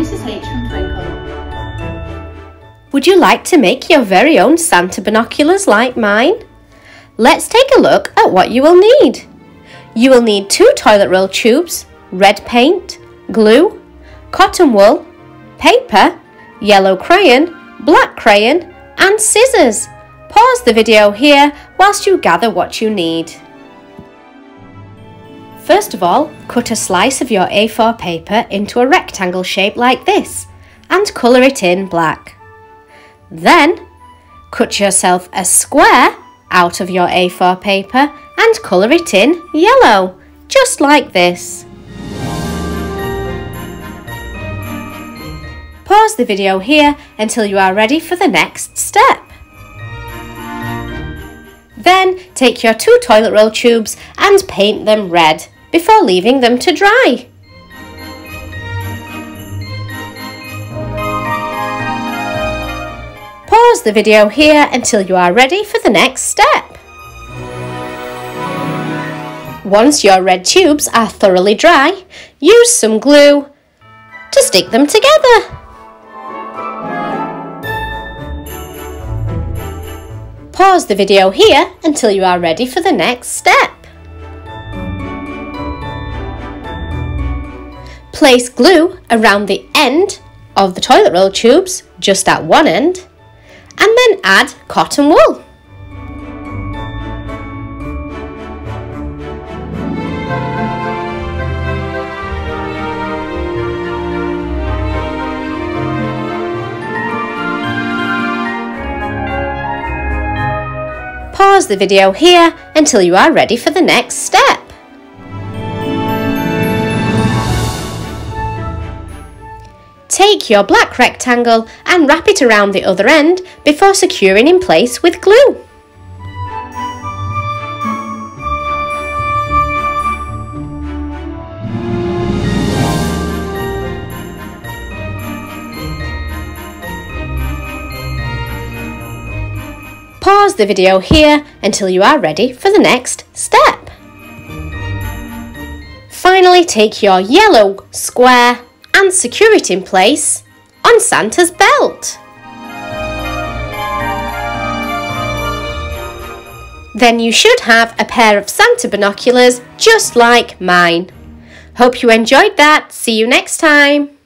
Mrs. H from Twinkle. Would you like to make your very own Santa binoculars like mine? Let's take a look at what you will need. You will need 2 toilet roll tubes, red paint, glue, cotton wool, paper, yellow crayon, black crayon and scissors. Pause the video here whilst you gather what you need. First of all, cut a slice of your A4 paper into a rectangle shape like this and colour it in black. Then, cut yourself a square out of your A4 paper and colour it in yellow, just like this. Pause the video here until you are ready for the next step. Then, take your 2 toilet roll tubes and paint them red before leaving them to dry. Pause the video here until you are ready for the next step. Once your red tubes are thoroughly dry, use some glue to stick them together. Pause the video here until you are ready for the next step. Place glue around the end of the toilet roll tubes, just at one end, and then add cotton wool. Pause the video here until you are ready for the next step. Take your black rectangle and wrap it around the other end before securing in place with glue. Pause the video here until you are ready for the next step. Finally, take your yellow square and secure it in place on Santa's belt. Then you should have a pair of Santa binoculars just like mine. Hope you enjoyed that. See you next time.